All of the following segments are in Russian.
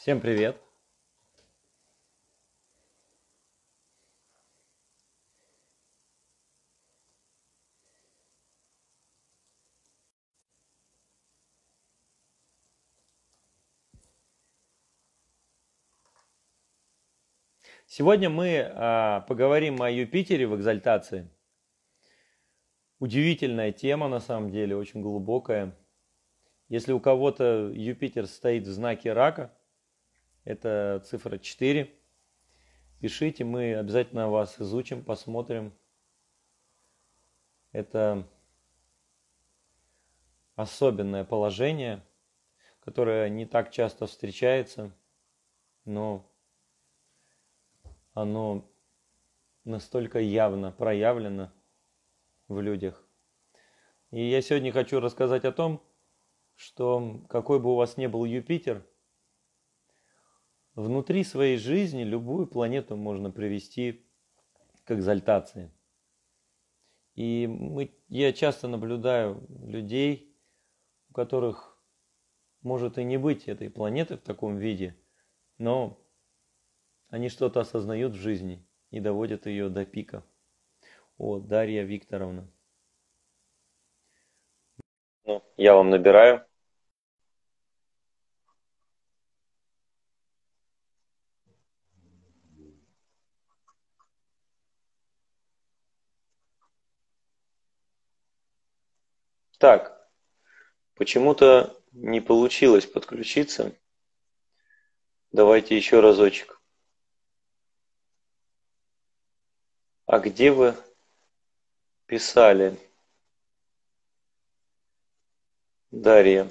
Всем привет! Сегодня мы поговорим о Юпитере в экзальтации. Удивительная тема, на самом деле, очень глубокая. Если у кого-то Юпитер стоит в знаке рака, это цифра 4, пишите, мы обязательно вас изучим, посмотрим. Это особенное положение, которое не так часто встречается, но оно настолько явно проявлено в людях. И я сегодня хочу рассказать о том, что какой бы у вас ни был Юпитер, внутри своей жизни любую планету можно привести к экзальтации. И я часто наблюдаю людей, у которых может и не быть этой планеты в таком виде, но они что-то осознают в жизни и доводят ее до пика. О, Дарья Викторовна. Ну, я вам набираю. Так, почему-то не получилось подключиться. Давайте еще разочек. А где вы писали, Дарья?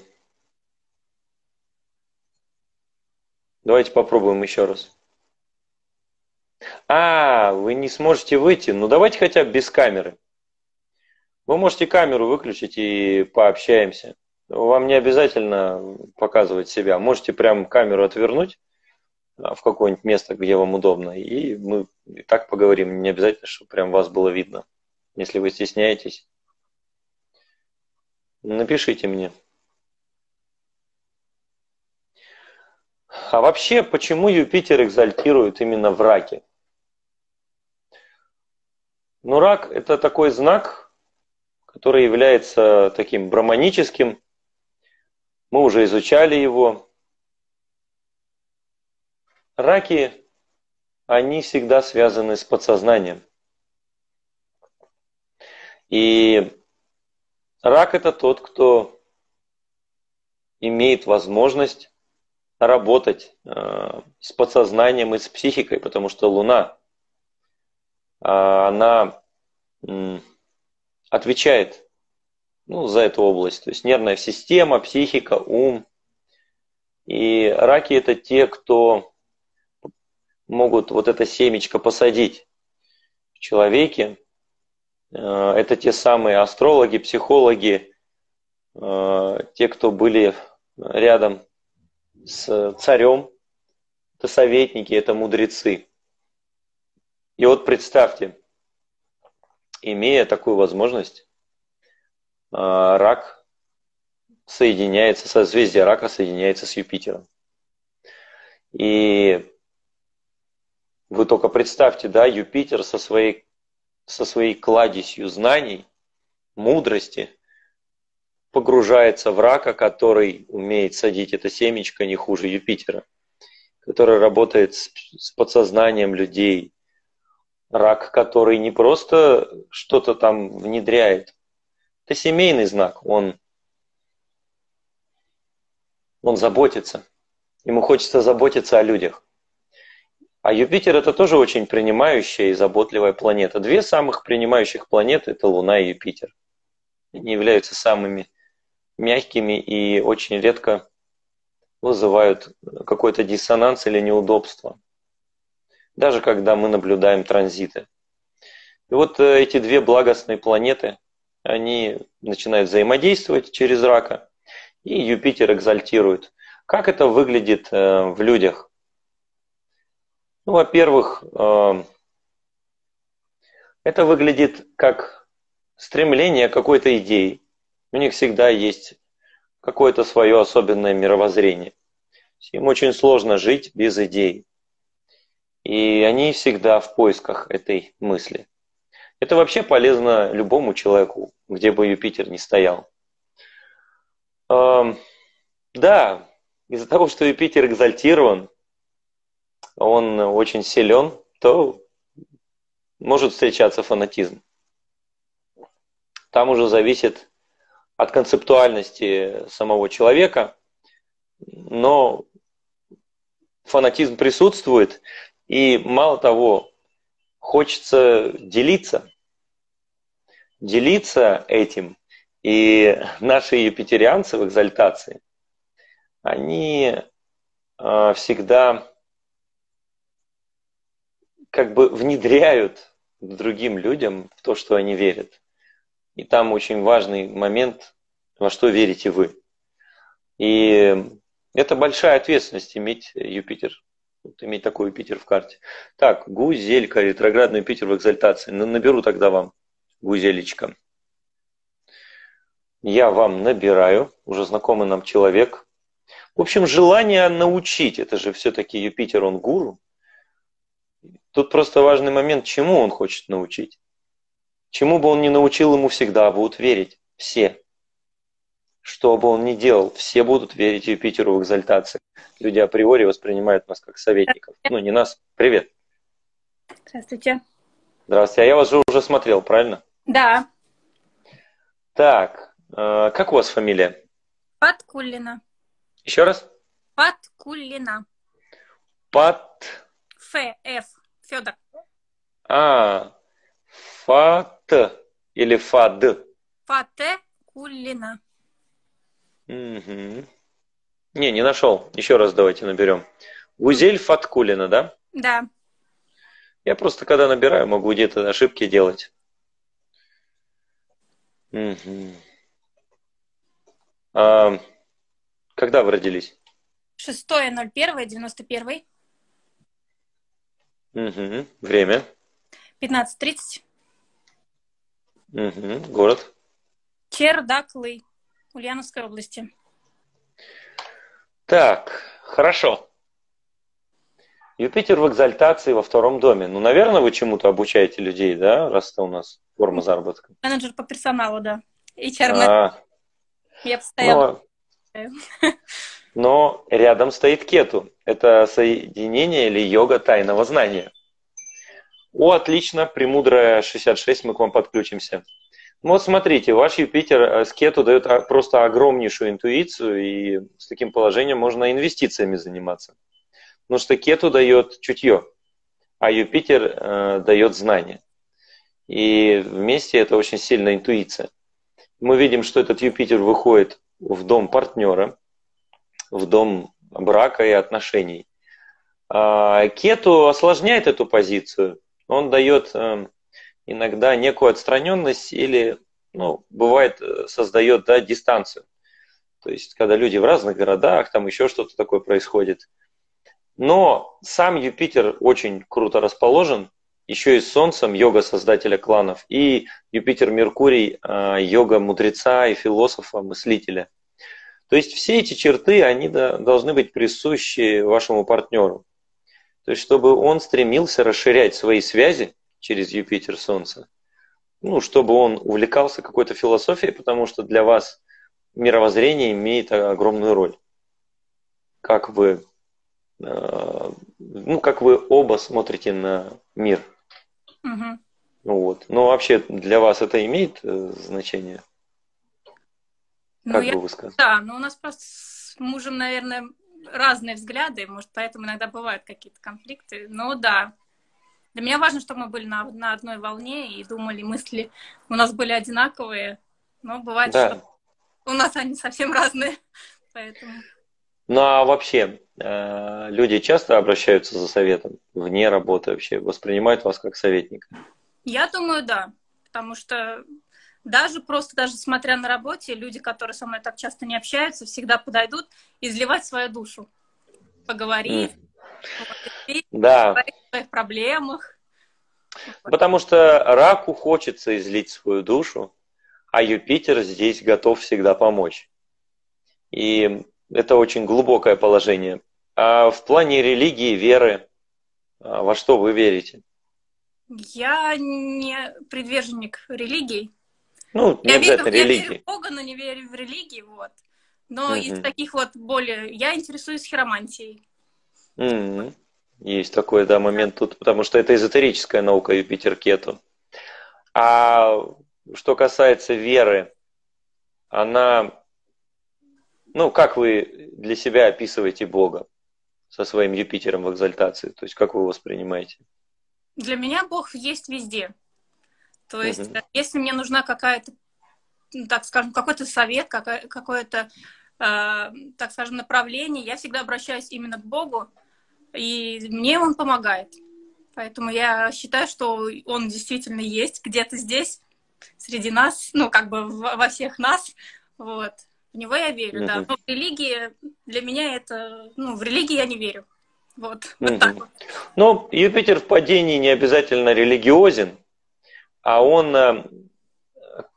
Давайте попробуем еще раз. Вы не сможете выйти? Ну, давайте хотя бы без камеры. Вы можете камеру выключить и пообщаемся. Вам не обязательно показывать себя. Можете прям камеру отвернуть в какое-нибудь место, где вам удобно. И мы и так поговорим. Не обязательно, чтобы прям вас было видно. Если вы стесняетесь, напишите мне. А вообще, почему Юпитер экзальтирует именно в раке? Ну, рак – это такой знак, который является таким браманическим. Мы уже изучали его. Раки, они всегда связаны с подсознанием. И рак – это тот, кто имеет возможность работать с подсознанием и с психикой, потому что Луна, она отвечает за эту область. То есть нервная система, психика, ум. И раки – это те, кто могут вот это семечко посадить в человеке. Это те самые астрологи, психологи, те, кто были рядом с царем, это советники, это мудрецы. И вот представьте, имея такую возможность, рак соединяется, созвездие рака соединяется с Юпитером. И вы только представьте, да, Юпитер со своей кладезью знаний, мудрости погружается в рака, который умеет садить это семечко не хуже Юпитера, который работает с подсознанием людей. Рак, который не просто что-то там внедряет. Это семейный знак, он заботится. Ему хочется заботиться о людях. А Юпитер – это тоже очень принимающая и заботливая планета. Две самых принимающих планеты – это Луна и Юпитер. Они являются самыми мягкими и очень редко вызывают какой-то диссонанс или неудобство. Даже когда мы наблюдаем транзиты. И вот эти две благостные планеты, они начинают взаимодействовать через рака, и Юпитер экзальтирует. Как это выглядит в людях? Ну, во-первых, это выглядит как стремление к какой-то идее. У них всегда есть какое-то свое особенное мировоззрение. Им очень сложно жить без идей. И они всегда в поисках этой мысли. Это вообще полезно любому человеку, где бы Юпитер ни стоял. Да, из-за того, что Юпитер экзальтирован, он очень силен, то может встречаться фанатизм. Там уже зависит от концептуальности самого человека, но фанатизм присутствует, и мало того, хочется делиться. Делиться этим. И наши юпитерианцы в экзальтации, они всегда как бы внедряют другим людям в то, что они верят. И там очень важный момент, во что верите вы. И это большая ответственность иметь Юпитер. Вот иметь такой Юпитер в карте. Так, Гузелька, ретроградный Юпитер в экзальтации. Наберу тогда вам, Гузелечка. Я вам набираю, уже знакомый нам человек. В общем, желание научить, это же все-таки Юпитер, он гуру. Тут просто важный момент, чему он хочет научить. Чему бы он ни научил, ему всегда будут верить все. Что бы он ни делал, все будут верить Юпитеру в экзальтации. Люди априори воспринимают нас как советников. Ну, не нас. Привет. Здравствуйте. Здравствуйте. А я вас же уже смотрел, правильно? Да. Так, как у вас фамилия? Паткулина. Еще раз? Паткулина. Пат... Ф. Федор. Фат или Фад? Фаткулина. Угу. Не нашел. Еще раз давайте наберем. Гузель Фаткулина, да? Да. Я просто когда набираю, могу где-то ошибки делать. Угу. Когда вы родились? 6.01.91. Угу. Время? 15:30. Угу. Город? Чердаклы. Ульяновской области. Так, хорошо. Юпитер в экзальтации во втором доме. Ну, наверное, вы чему-то обучаете людей, да, раз это у нас форма заработка. Менеджер по персоналу, да. HR-менеджер. Я постоянно... Но рядом стоит кету. Это соединение или йога тайного знания. О, отлично, премудрая 66, мы к вам подключимся. Вот смотрите, ваш Юпитер с кету дает просто огромнейшую интуицию, и с таким положением можно инвестициями заниматься. Потому что кету дает чутье, а Юпитер дает знания. И вместе это очень сильная интуиция. Мы видим, что этот Юпитер выходит в дом партнера, в дом брака и отношений. А кету осложняет эту позицию. Он дает... иногда некую отстраненность или, ну, бывает, создает, да, дистанцию. То есть, когда люди в разных городах, там еще что-то такое происходит. Но сам Юпитер очень круто расположен, еще и с Солнцем, йога создателя кланов, и Юпитер-Меркурий, йога мудреца и философа, мыслителя. То есть, все эти черты, они должны быть присущи вашему партнеру. То есть, чтобы он стремился расширять свои связи через Юпитер Солнце. Ну, чтобы он увлекался какой-то философией, потому что для вас мировоззрение имеет огромную роль. Как вы, как вы оба смотрите на мир. Угу. Ну, вот. Но вообще для вас это имеет значение? Как бы вы сказали? Да, но у нас просто с мужем, наверное, разные взгляды, может, поэтому иногда бывают какие-то конфликты. Но да. Для меня важно, чтобы мы были на одной волне и думали, мысли у нас были одинаковые, но бывает, да, что у нас они совсем разные. Поэтому... Ну а вообще, люди часто обращаются за советом вне работы вообще, воспринимают вас как советника? Я думаю, да, потому что даже смотря на работе, люди, которые со мной так часто не общаются, всегда подойдут изливать свою душу, поговорить. Да. О своих проблемах. Потому что раку хочется излить свою душу, а Юпитер здесь готов всегда помочь. И это очень глубокое положение. А в плане религии, веры, во что вы верите? Я не приверженник религий. Ну, не обязательно религии. Я верю в Бога, но не верю в религии, вот. Но из таких вот более... Я интересуюсь хиромантией. Есть такой, да, момент тут, потому что это эзотерическая наука Юпитер Кету. А что касается веры, она... Ну, как вы для себя описываете Бога со своим Юпитером в экзальтации? То есть, как вы его воспринимаете? Для меня Бог есть везде. То есть, если мне нужна какая-то, ну, так скажем, какой-то совет, какое-то, так скажем, направление, я всегда обращаюсь именно к Богу, и мне он помогает. Поэтому я считаю, что он действительно есть где-то здесь, среди нас, ну, как бы во всех нас, вот. В него я верю, да. Но в религии для меня это... Ну, в религии я не верю. Вот. Вот так вот. Ну, Юпитер в падении не обязательно религиозен, а он,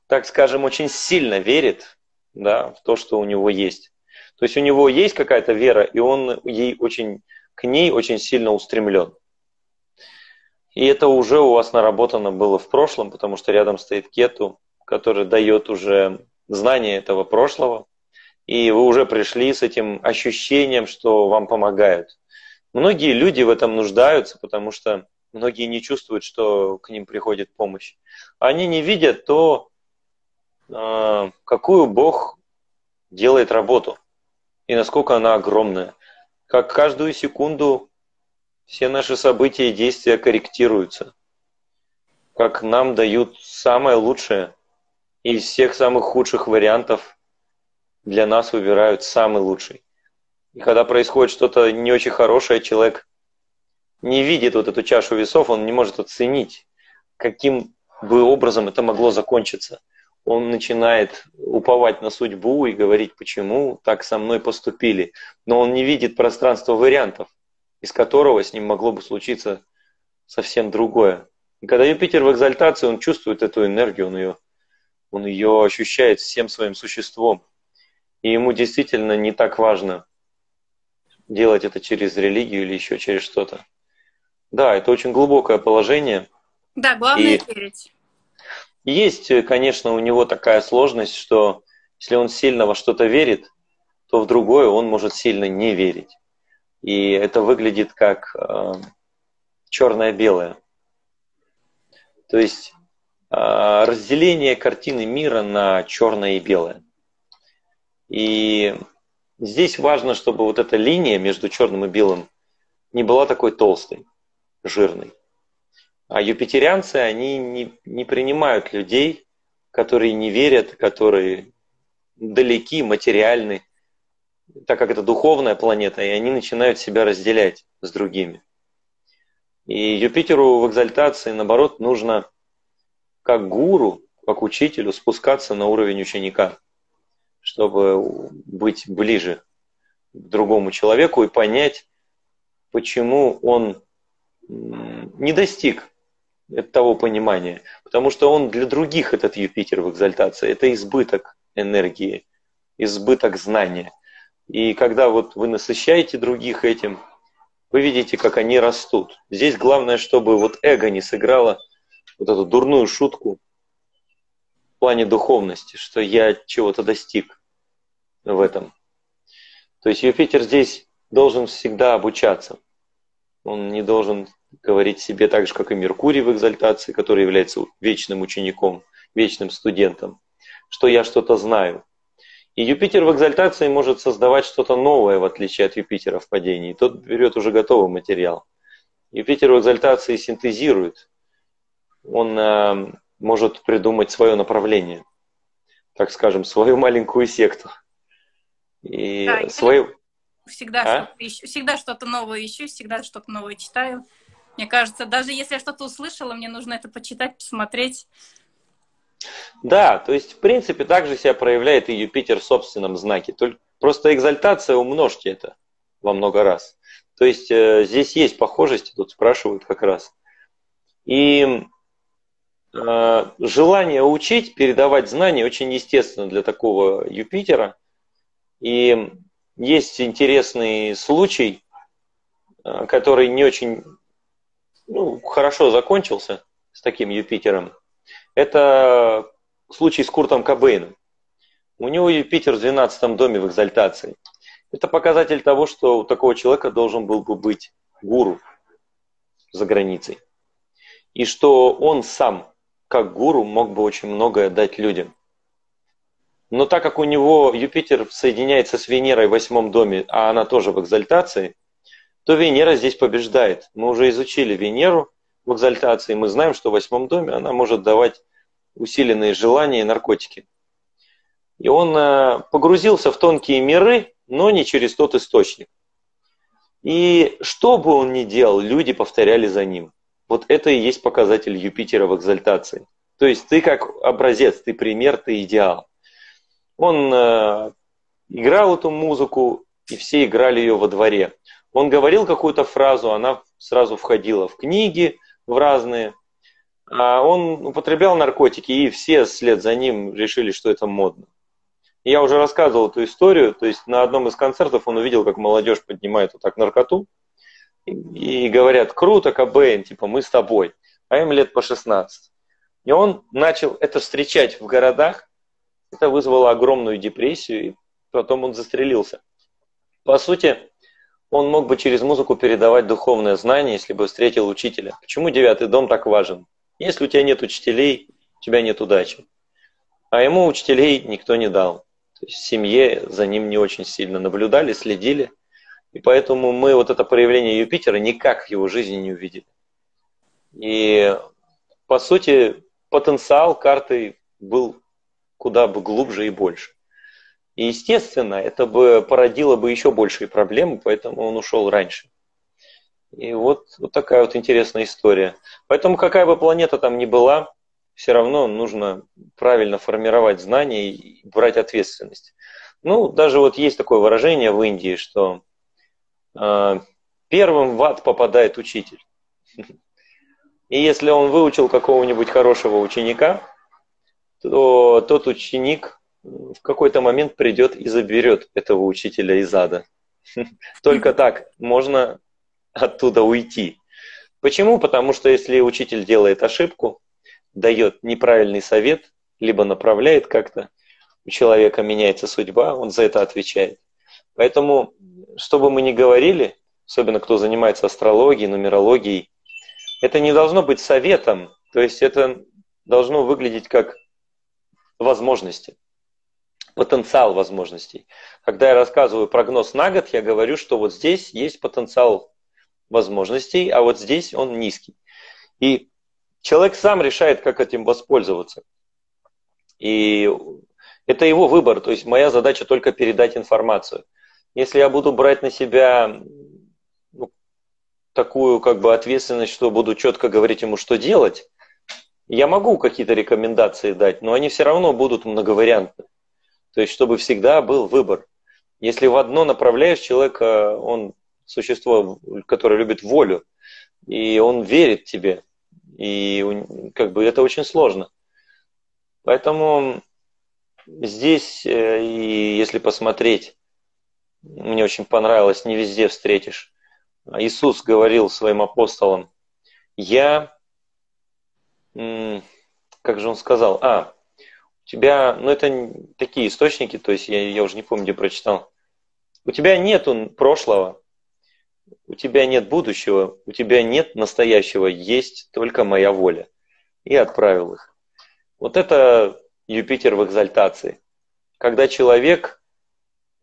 так скажем, очень сильно верит, да, в то, что у него есть. То есть у него есть какая-то вера, и он к ней очень сильно устремлен. И это уже у вас наработано было в прошлом, потому что рядом стоит Кету, который дает уже... знание этого прошлого, и вы уже пришли с этим ощущением, что вам помогают. Многие люди в этом нуждаются, потому что многие не чувствуют, что к ним приходит помощь. Они не видят то, какую Бог делает работу, и насколько она огромная. Как каждую секунду все наши события и действия корректируются. Как нам дают самое лучшее. Из всех самых худших вариантов для нас выбирают самый лучший. И когда происходит что-то не очень хорошее, человек не видит вот эту чашу весов, он не может оценить, каким бы образом это могло закончиться. Он начинает уповать на судьбу и говорить, почему так со мной поступили. Но он не видит пространства вариантов, из которого с ним могло бы случиться совсем другое. И когда Юпитер в экзальтации, он чувствует эту энергию, он ее ощущает всем своим существом. И ему действительно не так важно делать это через религию или еще через что-то. Да, это очень глубокое положение. Да, главное верить. Есть, конечно, у него такая сложность, что если он сильно во что-то верит, то в другое он может сильно не верить. И это выглядит как черное-белое. То есть... разделение картины мира на черное и белое. И здесь важно, чтобы вот эта линия между черным и белым не была такой толстой, жирной. А юпитерианцы, они не принимают людей, которые не верят, которые далеки, материальны, так как это духовная планета, и они начинают себя разделять с другими. И Юпитеру в экзальтации, наоборот, нужно как гуру, как учителю спускаться на уровень ученика, чтобы быть ближе к другому человеку и понять, почему он не достиг того понимания. Потому что он для других, этот Юпитер в экзальтации, это избыток энергии, избыток знания. И когда вот вы насыщаете других этим, вы видите, как они растут. Здесь главное, чтобы вот эго не сыграло вот эту дурную шутку в плане духовности, что я чего-то достиг в этом. То есть Юпитер здесь должен всегда обучаться. Он не должен говорить себе так же, как и Меркурий в экзальтации, который является вечным учеником, вечным студентом, что я что-то знаю. И Юпитер в экзальтации может создавать что-то новое, в отличие от Юпитера в падении. Тот берет уже готовый материал. Юпитер в экзальтации синтезирует. Он может придумать свое направление, так скажем, свою маленькую секту. И да, свою... Всегда что-то новое ищу, всегда что-то новое читаю. Мне кажется, даже если я что-то услышала, мне нужно это почитать, посмотреть. Да, то есть, в принципе, также себя проявляет и Юпитер в собственном знаке. Только просто экзальтация, умножьте это во много раз. То есть, здесь есть похожести, тут спрашивают как раз. И... желание учить, передавать знания очень естественно для такого Юпитера. И есть интересный случай который не очень хорошо закончился с таким Юпитером, это случай с Куртом Кобейном. У него Юпитер в 12 доме в экзальтации. Это показатель того, что у такого человека должен был бы быть гуру за границей. И что он сам, как гуру, мог бы очень многое дать людям. Но так как у него Юпитер соединяется с Венерой в 8 доме, а она тоже в экзальтации, то Венера здесь побеждает. Мы уже изучили Венеру в экзальтации, мы знаем, что в 8 доме она может давать усиленные желания и наркотики. И он погрузился в тонкие миры, но не через тот источник. И что бы он ни делал, люди повторяли за ним. Вот это и есть показатель Юпитера в экзальтации. То есть ты как образец, ты пример, ты идеал. Он играл эту музыку, и все играли ее во дворе. Он говорил какую-то фразу, она сразу входила в книги, в разные. А он употреблял наркотики, и все вслед за ним решили, что это модно. Я уже рассказывал эту историю, то есть на одном из концертов он увидел, как молодежь поднимает вот так наркоту, и говорят: круто, Кобейн, типа, мы с тобой. А им лет по 16. И он начал это встречать в городах, это вызвало огромную депрессию, и потом он застрелился. По сути, он мог бы через музыку передавать духовное знание, если бы встретил учителя. Почему 9 дом так важен? Если у тебя нет учителей, у тебя нет удачи. А ему учителей никто не дал. То есть в семье за ним не очень сильно наблюдали, следили. И поэтому мы вот это проявление Юпитера никак в его жизни не увидели. И, по сути, потенциал карты был куда бы глубже и больше. И, естественно, это бы породило бы еще большие проблемы, поэтому он ушел раньше. И вот такая вот интересная история. Поэтому какая бы планета там ни была, все равно нужно правильно формировать знания и брать ответственность. Ну, даже вот есть такое выражение в Индии, что первым в ад попадает учитель. И если он выучил какого-нибудь хорошего ученика, то тот ученик в какой-то момент придет и заберет этого учителя из ада. Только так можно оттуда уйти. Почему? Потому что если учитель делает ошибку, дает неправильный совет, либо направляет как-то, у человека меняется судьба, он за это отвечает. Поэтому, что бы мы ни говорили, особенно кто занимается астрологией, нумерологией, это не должно быть советом, то есть это должно выглядеть как возможности, потенциал возможностей. Когда я рассказываю прогноз на год, я говорю, что вот здесь есть потенциал возможностей, а вот здесь он низкий. И человек сам решает, как этим воспользоваться. И это его выбор, то есть моя задача только передать информацию. Если я буду брать на себя такую как бы ответственность, что буду четко говорить ему, что делать, я могу какие-то рекомендации дать, но они все равно будут многовариантны. То есть чтобы всегда был выбор. Если в одно направляешь человека, он существо, которое любит волю, и он верит тебе, и как бы это очень сложно. Поэтому здесь, и если посмотреть, мне очень понравилось, не везде встретишь. Иисус говорил своим апостолам, как же он сказал, у тебя, это такие источники, то есть я уже не помню, где прочитал. У тебя нет прошлого, у тебя нет будущего, у тебя нет настоящего, есть только моя воля. И отправил их. Вот это Юпитер в экзальтации. Когда человек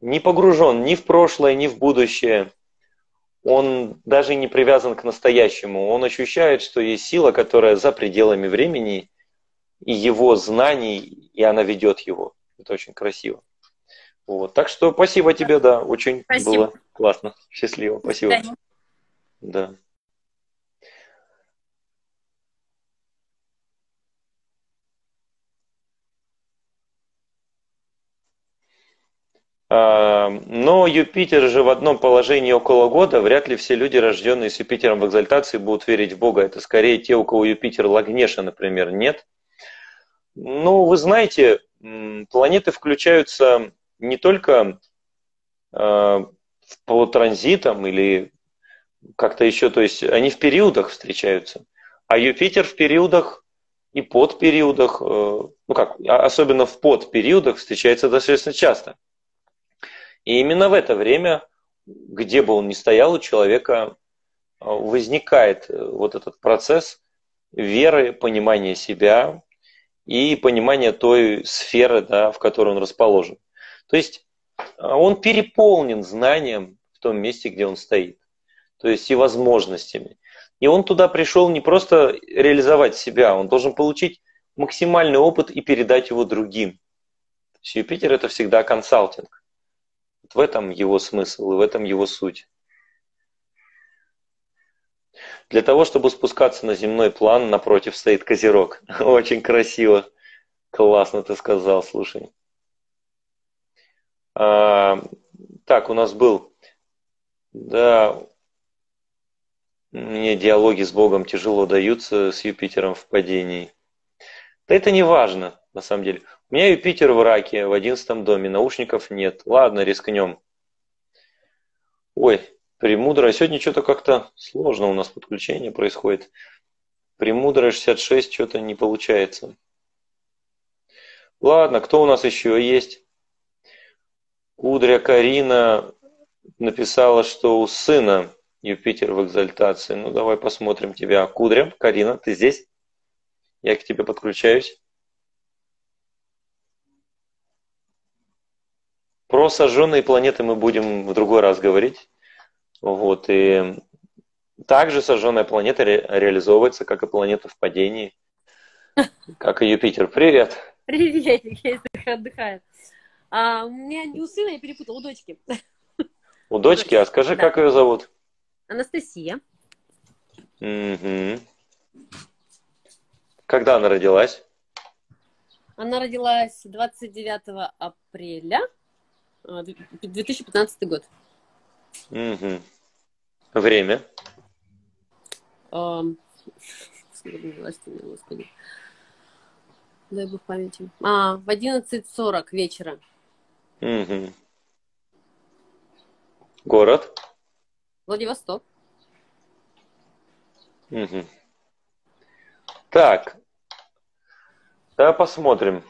не погружен ни в прошлое, ни в будущее, он даже не привязан к настоящему, он ощущает, что есть сила, которая за пределами времени и его знаний, и она ведет его. Это очень красиво. Вот. Так что спасибо тебе, да, очень спасибо. Было классно. Счастливо, спасибо. Да. Но Юпитер же в одном положении около года, вряд ли все люди, рожденные с Юпитером в экзальтации, будут верить в Бога. Это скорее те, у кого Юпитер Лагнеша, например, нет. Ну, вы знаете, планеты включаются не только по транзитам или как-то еще, то есть они в периодах встречаются, а Юпитер в периодах и подпериодах, ну как, особенно в подпериодах встречается достаточно часто. И именно в это время, где бы он ни стоял, у человека возникает вот этот процесс веры, понимания себя и понимания той сферы, да, в которой он расположен. То есть он переполнен знанием в том месте, где он стоит, то есть и возможностями. И он туда пришел не просто реализовать себя, он должен получить максимальный опыт и передать его другим. То есть Юпитер – это всегда консалтинг. Вот в этом его смысл и в этом его суть. Для того, чтобы спускаться на земной план, напротив стоит Козерог. Очень красиво. Классно ты сказал, слушай. Так, у нас был... Да... Мне диалоги с Богом тяжело даются, с Юпитером в падении. Да это не важно, на самом деле. У меня Юпитер в раке, в 11 доме, наушников нет. Ладно, рискнем. Ой, Премудрая. Сегодня что-то как-то сложно у нас подключение происходит. Премудрая 66, что-то не получается. Ладно, кто у нас еще есть? Кудря Карина написала, что у сына Юпитер в экзальтации. Ну, давай посмотрим тебя. Кудря, Карина, ты здесь? Я к тебе подключаюсь. Про сожженные планеты мы будем в другой раз говорить. Вот, и также сожженная планета реализовывается, как и планета в падении, как и Юпитер. Привет! Привет, я отдыхаю. У меня не у сына, я перепутала, у дочки. У дочки? А скажи, как ее зовут? Анастасия. Угу. Когда она родилась? Она родилась 29 апреля 2015 год. Угу. Время? Дай бог памяти. В 11:40 вечера. Угу. Город? Владивосток. Угу. Так, да, посмотрим.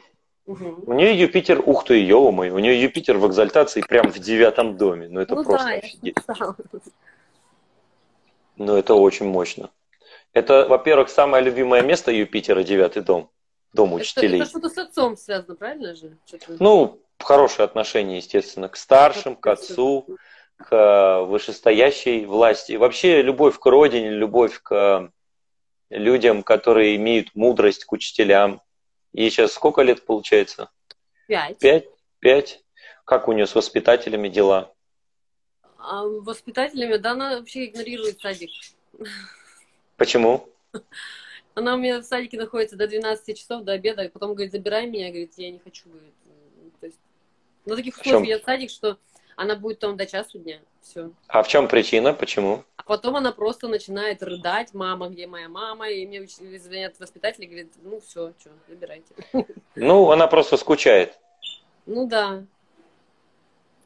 Угу. У нее Юпитер, ух ты, ё-моё, у нее Юпитер в экзальтации прям в 9 доме. Ну это просто офигеть. Ну это очень мощно. Это, во-первых, самое любимое место Юпитера, 9 дом, дом учителей. Это что-то с отцом связано, правильно же? Ну, хорошие отношения, естественно, к старшим, к отцу, к вышестоящей власти. Вообще любовь к родине, любовь к людям, которые имеют мудрость, к учителям. Ей сейчас сколько лет получается? 5. Как у нее с воспитателями дела? А воспитателями? Да она вообще игнорирует садик. Почему? Она у меня в садике находится до 12 часов, до обеда, и потом говорит, забирай меня, говорит, я не хочу. То есть, на таких условиях я садик, что... Она будет там до часу дня, все. А в чем причина, почему? А потом она просто начинает рыдать, мама, где моя мама, и мне звонят воспитатели, говорят, ну все, что, забирайте. Ну, она просто скучает. Ну да.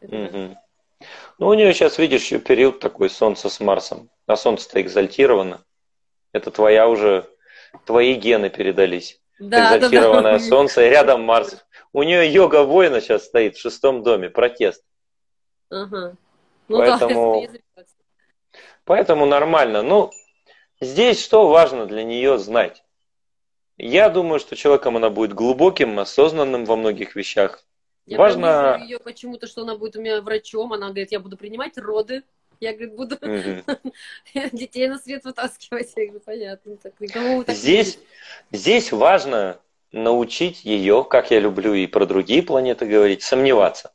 Угу. Ну, у нее сейчас, видишь, период такой, солнце с Марсом. А солнце-то экзальтировано. Это твоя уже, твои гены передались. Да, экзальтированное солнце, и рядом Марс. У нее йога воина сейчас стоит в 6 доме, протест. Ага. Ну, поэтому нормально. Ну, здесь что важно для нее знать? Я думаю, что человеком она будет глубоким, осознанным во многих вещах. Я важно ее почему-то, что она будет у меня врачом. Она говорит, я буду принимать роды. Я, говорит, буду детей на свет вытаскивать. Я говорю, понятно. Так, никому так здесь важно научить ее, как я люблю и про другие планеты говорить, сомневаться.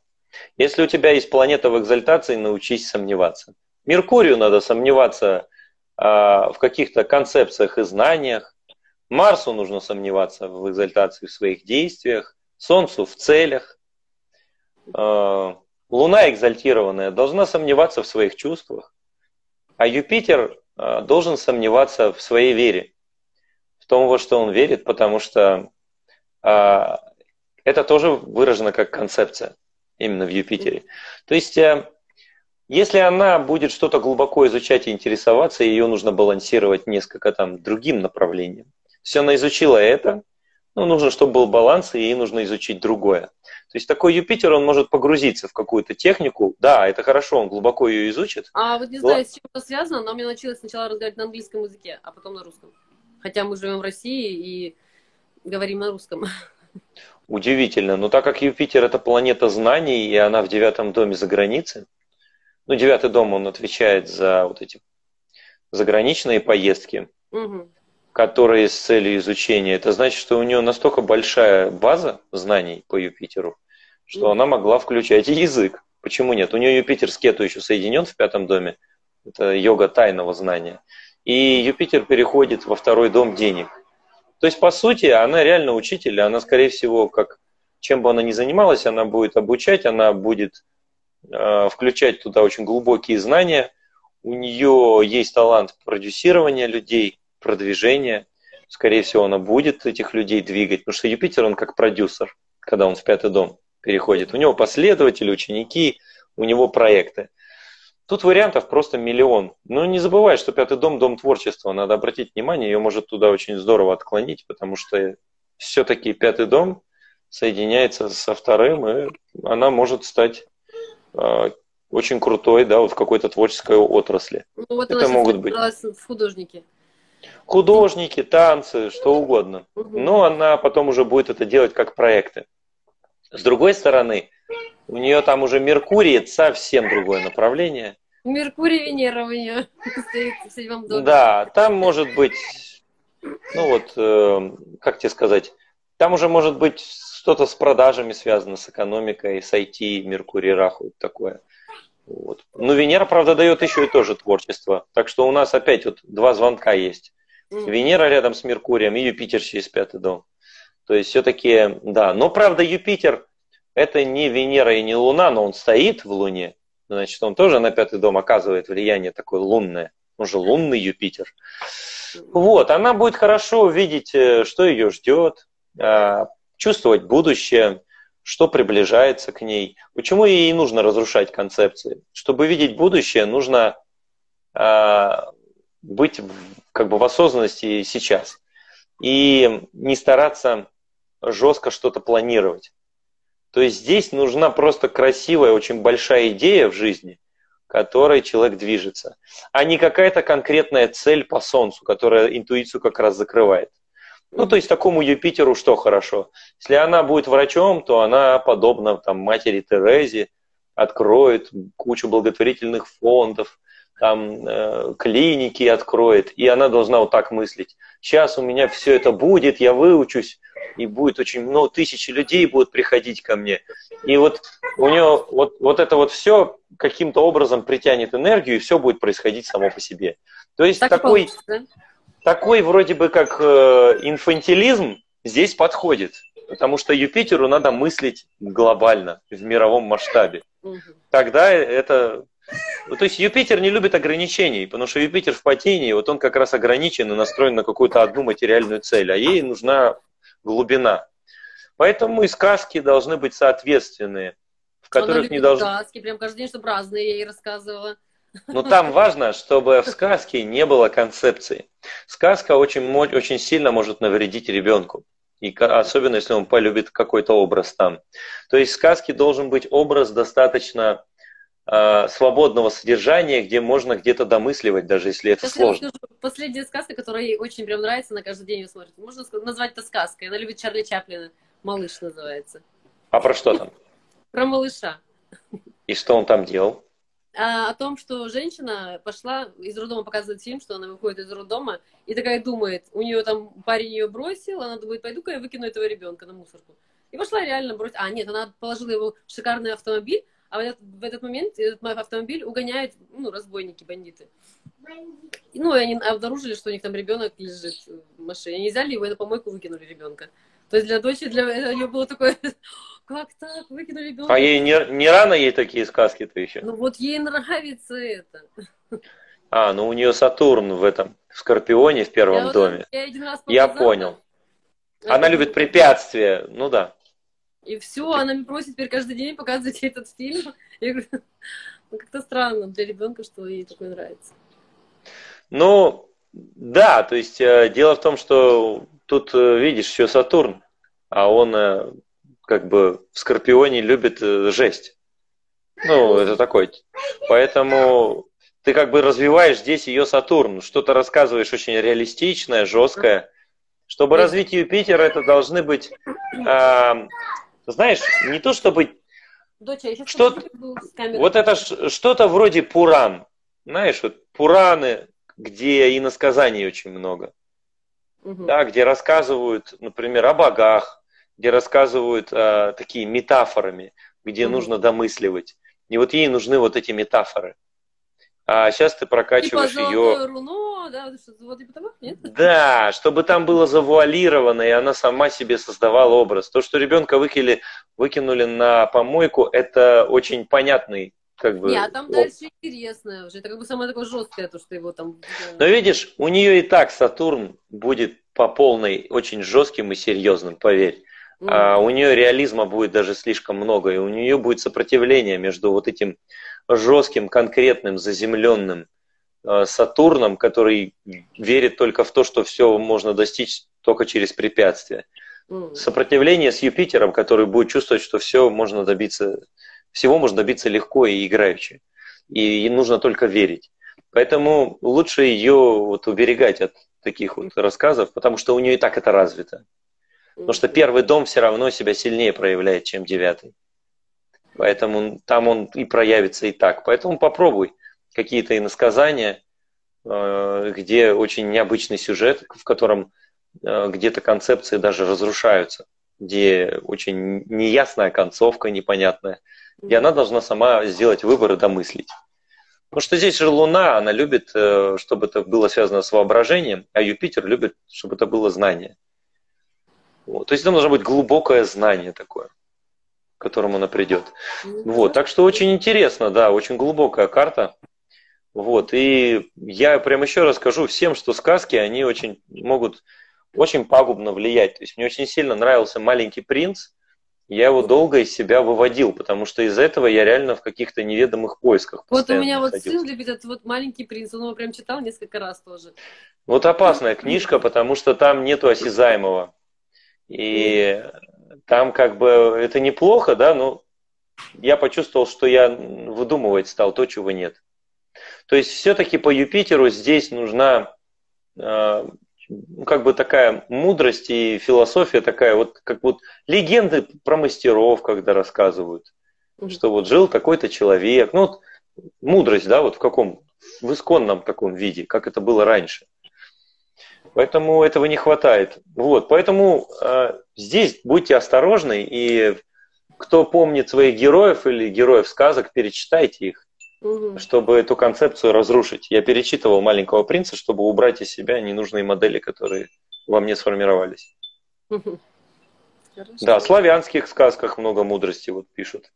Если у тебя есть планета в экзальтации, научись сомневаться. Меркурию надо сомневаться в каких-то концепциях и знаниях. Марсу нужно сомневаться в экзальтации, в своих действиях. Солнцу в целях. Луна экзальтированная должна сомневаться в своих чувствах. А Юпитер должен сомневаться в своей вере. В том, во что он верит, потому что это тоже выражено как концепция. Именно в Юпитере. То есть Если она будет что-то глубоко изучать и интересоваться, ее нужно балансировать несколько там другим направлением. То есть она изучила это, но нужно, чтобы был баланс, и ей нужно изучить другое. То есть такой Юпитер, он может погрузиться в какую-то технику. Да, это хорошо, он глубоко ее изучит. А вот не знаю, с чем это связано, но мне научилась сначала разговаривать на английском языке, а потом на русском. Хотя мы живем в России и говорим на русском. Удивительно. Но так как Юпитер – это планета знаний, и она в 9-м доме за границей, ну, 9-й дом, он отвечает за вот эти заграничные поездки, которые с целью изучения. Это значит, что у нее настолько большая база знаний по Юпитеру, что она могла включать и язык. Почему нет? У нее Юпитер с Кету еще соединен в 5-м доме. Это йога тайного знания. И Юпитер переходит во 2-й дом денег. То есть, по сути, она реально учитель. Она, скорее всего, как, чем бы она ни занималась, она будет обучать, она будет включать туда очень глубокие знания. У нее есть талант продюсирования людей, продвижения. Скорее всего, она будет этих людей двигать, потому что Юпитер, он как продюсер, когда он в 5-й дом переходит. У него последователи, ученики, у него проекты. Тут вариантов просто миллион. Но не забывай, что 5-й дом – дом творчества. Надо обратить внимание, ее может туда очень здорово отклонить, потому что все-таки 5-й дом соединяется со 2-м, и она может стать очень крутой, да, вот в какой-то творческой отрасли. Ну, вот это могут быть художники. Художники, танцы, что угодно. Но она потом уже будет это делать как проекты. С другой стороны, у нее там уже Меркурий, это совсем другое направление. Меркурий, Венера у нее стоит в 7-м доме. Да, там может быть, ну вот, как тебе сказать, там уже может быть что-то с продажами связано, с экономикой, с IT, Меркурий, Раху, вот такое. Вот. Но Венера, правда, дает еще и тоже творчество. Так что у нас опять вот 2 звонка есть. Венера рядом с Меркурием и Юпитер через 5-й дом. То есть все-таки, да. Но, правда, Юпитер – это не Венера и не Луна, но он стоит в Луне. Значит, он тоже на 5-й дом оказывает влияние такое лунное. Он же лунный Юпитер. Вот. Она будет хорошо видеть, что ее ждет, чувствовать будущее, что приближается к ней. Почему ей нужно разрушать концепции? Чтобы видеть будущее, нужно быть как бы в осознанности сейчас и не стараться жестко что-то планировать. То есть здесь нужна просто красивая, очень большая идея в жизни, которой человек движется, а не какая-то конкретная цель по Солнцу, которая интуицию как раз закрывает. Ну, то есть такому Юпитеру что хорошо? Если она будет врачом, то она, подобно там, матери Терезе, откроет кучу благотворительных фондов, там, клиники откроет, и она должна вот так мыслить. Сейчас у меня все это будет, я выучусь, и будет очень много, тысячи людей будут приходить ко мне. И вот у нее вот это вот все каким-то образом притянет энергию, и все будет происходить само по себе. То есть так такой... Получится. Такой вроде бы как инфантилизм здесь подходит, потому что Юпитеру надо мыслить глобально, в мировом масштабе. Тогда это... Ну, то есть Юпитер не любит ограничений, потому что Юпитер в Патине, вот он как раз ограничен и настроен на какую-то одну материальную цель, а ей нужна глубина. Поэтому и сказки должны быть соответственные, в которых не должны... Сказки, прям каждый день, чтобы разные, я ей рассказывала. Но там важно, чтобы в сказке не было концепции. Сказка очень сильно может навредить ребенку, и особенно если он полюбит какой-то образ там. То есть в сказке должен быть образ достаточно свободного содержания, где можно где-то домысливать, даже если это сложно. Последняя сказка, которая ей очень прям нравится, она каждый день ее смотрит. Можно назвать это сказкой. Она любит Чарли Чаплина. «Малыш» называется. А про что там? Про малыша. И что он там делал? О том, что женщина пошла из роддома, показывает фильм, что она выходит из роддома, и такая думает, у нее там парень ее бросил, она думает, пойду-ка я выкину этого ребенка на мусорку. И пошла реально бросить. А, нет, она положила его в шикарный автомобиль, а в этот момент этот автомобиль угоняют, ну, разбойники, бандиты. Ну, и они обнаружили, что у них там ребенок лежит в машине. Они взяли его и на помойку выкинули ребенка. То есть для дочери, для нее было такое, как так, выкинули ребенка. А ей не рано ей такие сказки-то еще? Ну вот ей нравится это. А, ну у нее Сатурн в Скорпионе, в 1-м доме. Я понял. Она любит препятствия, ну да. И все, она мне просит теперь каждый день показывать ей этот фильм. Я говорю, Как-то странно для ребенка, что ей такое нравится. Ну, да, то есть дело в том, что тут, видишь, еще Сатурн, а он как бы в Скорпионе любит жесть. Ну, это такой. Поэтому ты как бы развиваешь здесь ее Сатурн, что-то рассказываешь очень реалистичное, жесткое. Чтобы развить Юпитер, это должны быть, знаешь, не то чтобы... Доча, я сейчас вот это что-то вроде Пуран. Знаешь, вот Пураны, где иносказаний очень много. Угу. Да, где рассказывают, например, о богах, где рассказывают такие метафорами, где нужно домысливать. И вот ей нужны вот эти метафоры. А сейчас ты прокачиваешь типа ее... руно, да, вот и потому, нет? Да, чтобы там было завуалировано, и она сама себе создавала образ. То, что ребенка выкинули на помойку, это очень понятный как бы... Нет, а там дальше интересное уже. Это как бы самое такое жесткое, то, что его там... Но видишь, у нее и так Сатурн будет по полной очень жестким и серьезным, поверь. А у нее реализма будет даже слишком много, и у нее будет сопротивление между вот этим жестким, конкретным, заземленным Сатурном, который верит только в то, что все можно достичь только через препятствия. Сопротивление с Юпитером, который будет чувствовать, что все можно добиться, всего можно добиться легко и играючи. И нужно только верить. Поэтому лучше ее вот уберегать от таких вот рассказов, потому что у нее и так это развито. Потому что первый дом все равно себя сильнее проявляет, чем девятый. Поэтому там он и проявится и так. Поэтому попробуй какие-то иносказания, где очень необычный сюжет, в котором где-то концепции даже разрушаются, где очень неясная концовка, непонятная. И она должна сама сделать выбор и домыслить. Потому что здесь же Луна, она любит, чтобы это было связано с воображением, а Юпитер любит, чтобы это было знание. Вот. То есть там должно быть глубокое знание такое, к которому она придет. Вот. Так что очень интересно, да, очень глубокая карта. Вот. И я прям еще раз скажу всем, что сказки, они очень могут очень пагубно влиять. То есть мне очень сильно нравился «Маленький принц». Я его долго из себя выводил, потому что из-за этого я реально в каких-то неведомых поисках. Вот у меня вот сын любит этот вот «Маленький принц», он его прям читал несколько раз тоже. Вот опасная книжка, потому что там нету осязаемого. И там как бы это неплохо, да, но я почувствовал, что я выдумывать стал то, чего нет. То есть все-таки по Юпитеру здесь нужна как бы такая мудрость и философия такая, вот как вот легенды про мастеров, когда рассказывают, что вот жил такой-то человек, ну вот мудрость, да, вот в каком, в исконном таком виде, как это было раньше. Поэтому этого не хватает. Вот. Поэтому здесь будьте осторожны, и кто помнит своих героев или героев сказок, перечитайте их, чтобы эту концепцию разрушить. Я перечитывал «Маленького принца», чтобы убрать из себя ненужные модели, которые во мне сформировались. Да, в славянских сказках много мудрости вот пишут.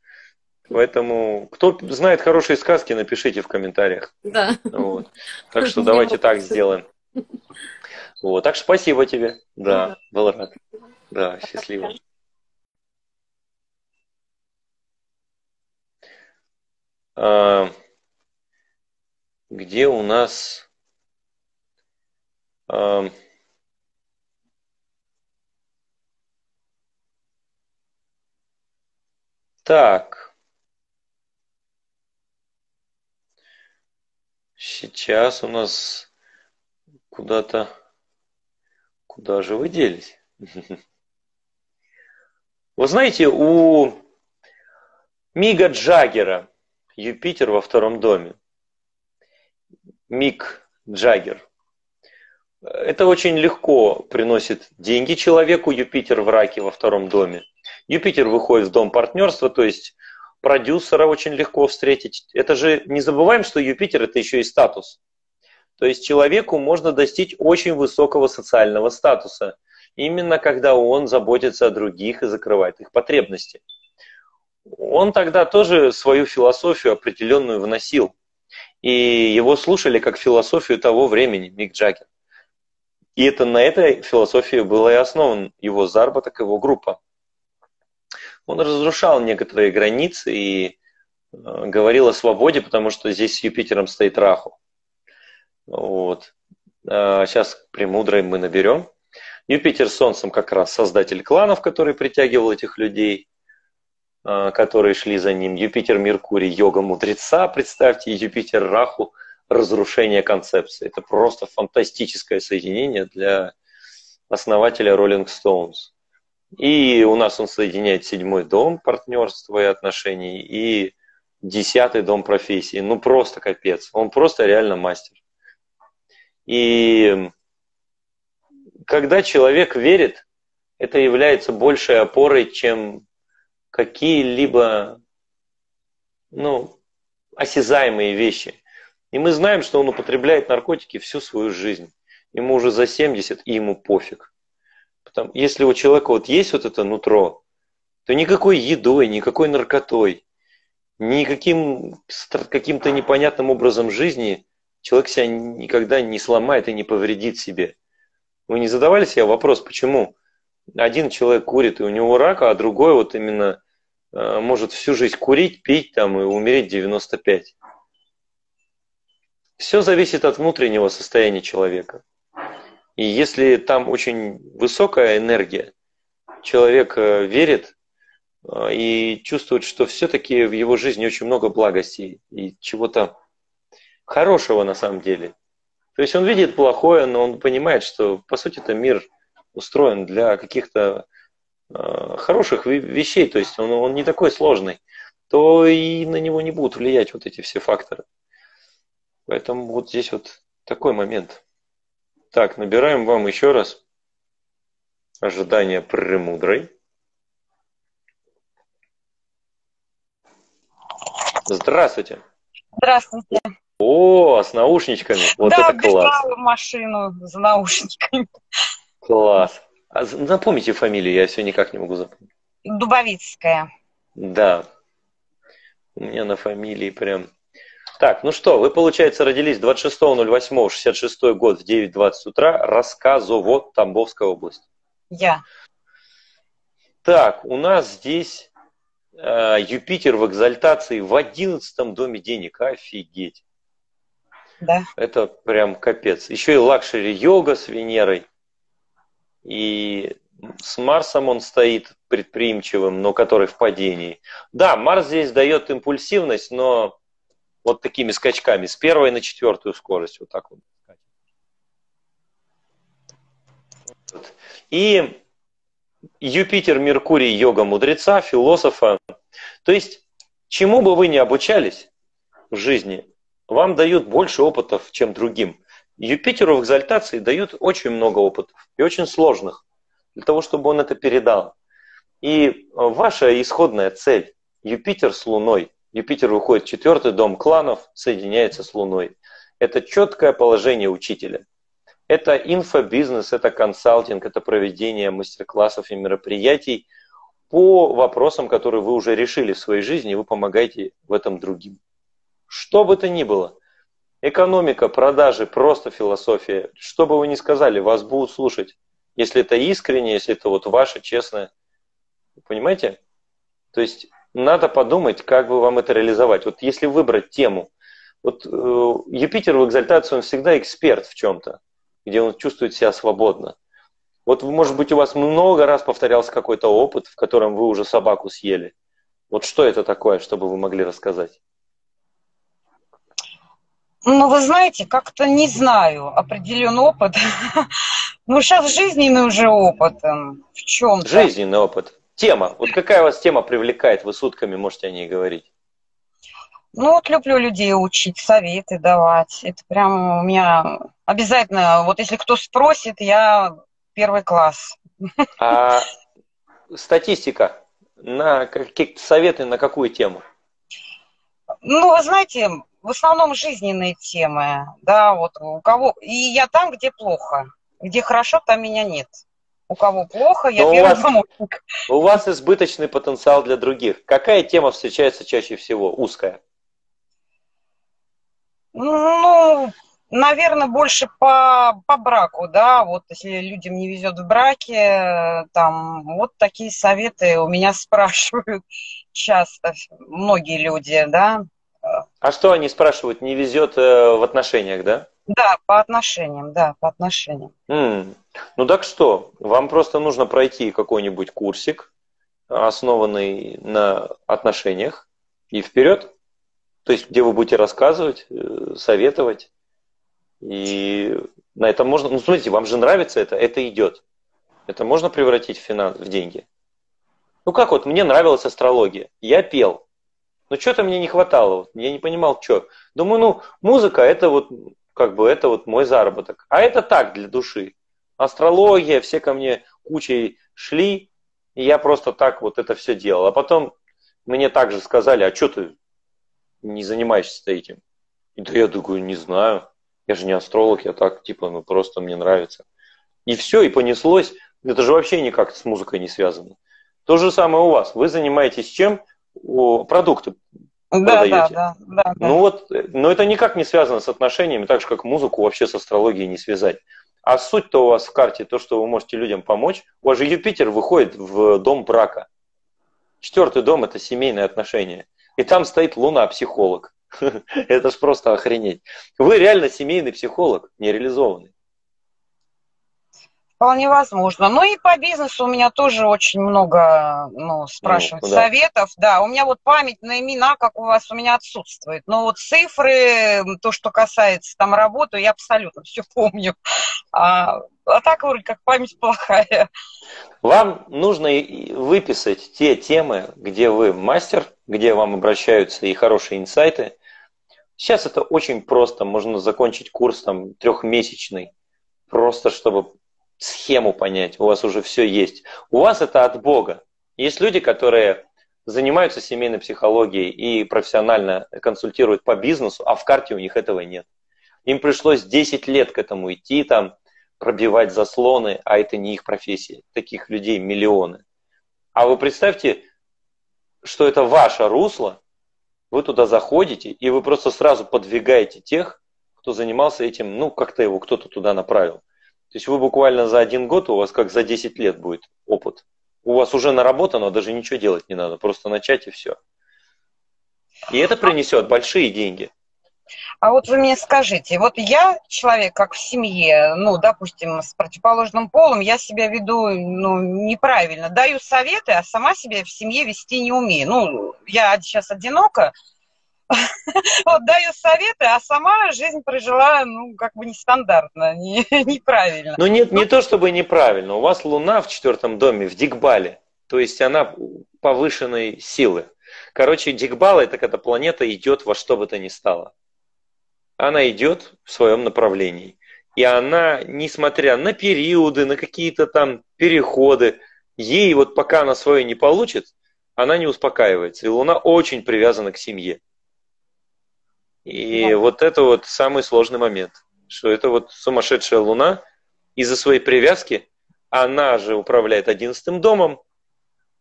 Поэтому, кто знает хорошие сказки, напишите в комментариях. Да. Вот. Так что давайте так сделаем. Вот, так что спасибо тебе. Да, был рад. Да, счастливо. Где у нас... Так. Сейчас у нас куда-то... Куда же вы делись? Вы знаете, у Мика Джаггера Юпитер во втором доме. Мик Джаггер. Это очень легко приносит деньги человеку. Юпитер в раке во втором доме. Юпитер выходит в дом партнерства, то есть продюсера очень легко встретить. Это же, не забываем, что Юпитер это еще и статус. То есть человеку можно достичь очень высокого социального статуса, именно когда он заботится о других и закрывает их потребности. Он тогда тоже свою философию определенную вносил, и его слушали как философию того времени, Мик Джаггер. И это, на этой философии был и основан его заработок, его группа. Он разрушал некоторые границы и говорил о свободе, потому что здесь с Юпитером стоит Раху. Вот. Сейчас Премудрой мы наберем. Юпитер с Солнцем как раз создатель кланов, который притягивал этих людей, которые шли за ним. Юпитер, Меркурий, йога мудреца, представьте, Юпитер, Раху, разрушение концепции. Это просто фантастическое соединение для основателя Rolling Stones. И у нас он соединяет 7-й дом партнерства и отношений, и 10-й дом профессии. Ну просто капец. Он просто реально мастер. И когда человек верит, это является большей опорой, чем какие-либо, ну, осязаемые вещи. И мы знаем, что он употребляет наркотики всю свою жизнь. Ему уже за 70, и ему пофиг. Потому, если у человека вот есть вот это нутро, то никакой едой, никакой наркотой, никаким каким-то непонятным образом жизни человек себя никогда не сломает и не повредит себе. Вы не задавали себе вопрос, почему один человек курит, и у него рак, а другой вот именно может всю жизнь курить, пить там и умереть в 95? Все зависит от внутреннего состояния человека. И если там очень высокая энергия, человек верит и чувствует, что все-таки в его жизни очень много благости и чего-то хорошего на самом деле. То есть он видит плохое, но он понимает, что по сути это мир устроен для каких-то хороших вещей, то есть он не такой сложный, то и на него не будут влиять вот эти все факторы. Поэтому вот здесь вот такой момент. Так, набираем вам еще раз ожидание премудрой. Здравствуйте. Здравствуйте. О, с наушничками. Вот да, это класс. Да, бежала в машину с наушниками. Класс. А напомните фамилию, я все никак не могу запомнить. Дубовицкая. Да. У меня на фамилии прям... Так, ну что, вы, получается, родились 26.08.66 год в 9:20 утра, Рассказово, Тамбовская область. Я. Так, у нас здесь Юпитер в экзальтации в 11-м доме денег. Офигеть. Да. Это прям капец. Еще и лакшери-йога с Венерой. И с Марсом он стоит предприимчивым, но который в падении. Да, Марс здесь дает импульсивность, но... вот такими скачками, с 1-й на 4-ю скорость. Вот так вот. И Юпитер, Меркурий, йога мудреца, философа. То есть, чему бы вы ни обучались в жизни, вам дают больше опытов, чем другим. Юпитеру в экзальтации дают очень много опытов, и очень сложных, для того, чтобы он это передал. И ваша исходная цель – Юпитер с Луной. Юпитер выходит в 4-й дом кланов, соединяется с Луной. Это четкое положение учителя. Это инфобизнес, это консалтинг, это проведение мастер-классов и мероприятий по вопросам, которые вы уже решили в своей жизни, и вы помогаете в этом другим. Что бы то ни было. Экономика, продажи, просто философия. Что бы вы ни сказали, вас будут слушать. Если это искренне, если это вот ваше, честное. Понимаете? То есть... надо подумать, как бы вам это реализовать. Вот если выбрать тему, вот Юпитер в экзальтации, он всегда эксперт в чем-то, где он чувствует себя свободно. Вот, может быть, у вас много раз повторялся какой-то опыт, в котором вы уже собаку съели. Вот что это такое, чтобы вы могли рассказать? Ну, вы знаете, как-то не знаю, определен опыт. Ну, сейчас жизненный уже опыт в чем-то. Жизненный опыт. Тема. Вот какая вас тема привлекает? Вы сутками можете о ней говорить. Ну, вот люблю людей учить, советы давать. Это прям у меня обязательно. Вот если кто спросит, я первый класс. А статистика? На какие советы, на какую тему? Ну, вы знаете, в основном жизненные темы. Да, вот у кого... И я там, где плохо. Где хорошо, там меня нет. У кого плохо, я первый помощник. У вас избыточный потенциал для других. Какая тема встречается чаще всего? Узкая? Ну, наверное, больше по браку, да, вот если людям не везет в браке, там, вот такие советы у меня спрашивают часто многие люди, да. А что они спрашивают, не везет в отношениях, да? Да, по отношениям, да, по отношениям. Ну так что, вам просто нужно пройти какой-нибудь курсик, основанный на отношениях, и вперед. То есть, где вы будете рассказывать, советовать. И на этом можно. Ну, смотрите, вам же нравится это идет. Это можно превратить в деньги. Ну как вот, мне нравилась астрология. Я пел. Но что-то мне не хватало. Я не понимал, что. Думаю, ну, музыка это вот. Как бы это вот мой заработок. А это так, для души. Астрология, все ко мне кучей шли, и я просто так вот это все делал. А потом мне также сказали, а что ты не занимаешься этим? И да я думаю, не знаю. Я же не астролог, я так, типа, ну просто мне нравится. И все, и понеслось. Это же вообще никак с музыкой не связано. То же самое у вас. Вы занимаетесь чем? Продукты. Да, да, да, да. Ну вот, но это никак не связано с отношениями, так же, как музыку вообще с астрологией не связать. А суть-то у вас в карте, то, что вы можете людям помочь. У вас же Юпитер выходит в дом брака. 4-й дом – это семейные отношения. И там стоит Луна, психолог. Это ж просто охренеть. Вы реально семейный психолог, нереализованный. Вполне возможно. Ну и по бизнесу у меня тоже очень много спрашивают советов. Да, у меня вот память на имена, как у вас, у меня отсутствует. Но вот цифры, то, что касается там работы, я абсолютно все помню. А так вроде как память плохая. Вам нужно выписать те темы, где вы мастер, где вам обращаются и хорошие инсайты. Сейчас это очень просто. Можно закончить курс там 3-месячный, просто чтобы схему понять, у вас уже все есть. У вас это от Бога. Есть люди, которые занимаются семейной психологией и профессионально консультируют по бизнесу, а в карте у них этого нет. Им пришлось 10 лет к этому идти, там, пробивать заслоны, а это не их профессия. Таких людей миллионы. А вы представьте, что это ваше русло, вы туда заходите, и вы просто сразу подвигаете тех, кто занимался этим, ну, как-то его кто-то туда направил. То есть вы буквально за 1 год, у вас как за 10 лет будет опыт. У вас уже наработано, даже ничего делать не надо. Просто начать и все. И это принесет большие деньги. А вот вы мне скажите, вот я человек, как в семье, ну, допустим, с противоположным полом, я себя веду неправильно. Даю советы, а сама себя в семье вести не умею. Ну, я сейчас одинока. Вот даю советы, а сама жизнь прожила, ну, как бы нестандартно, неправильно. Ну, нет, не то чтобы неправильно. У вас Луна в 4-м доме, в Дигбале. То есть она повышенной силы. Короче, Дигбал – это когда планета идет во что бы то ни стало. Она идет в своем направлении. И она, несмотря на периоды, на какие-то там переходы, ей вот пока она свое не получит, она не успокаивается. И Луна очень привязана к семье. И вот это вот самый сложный момент, что это вот сумасшедшая Луна из-за своей привязки, она же управляет 11-м домом,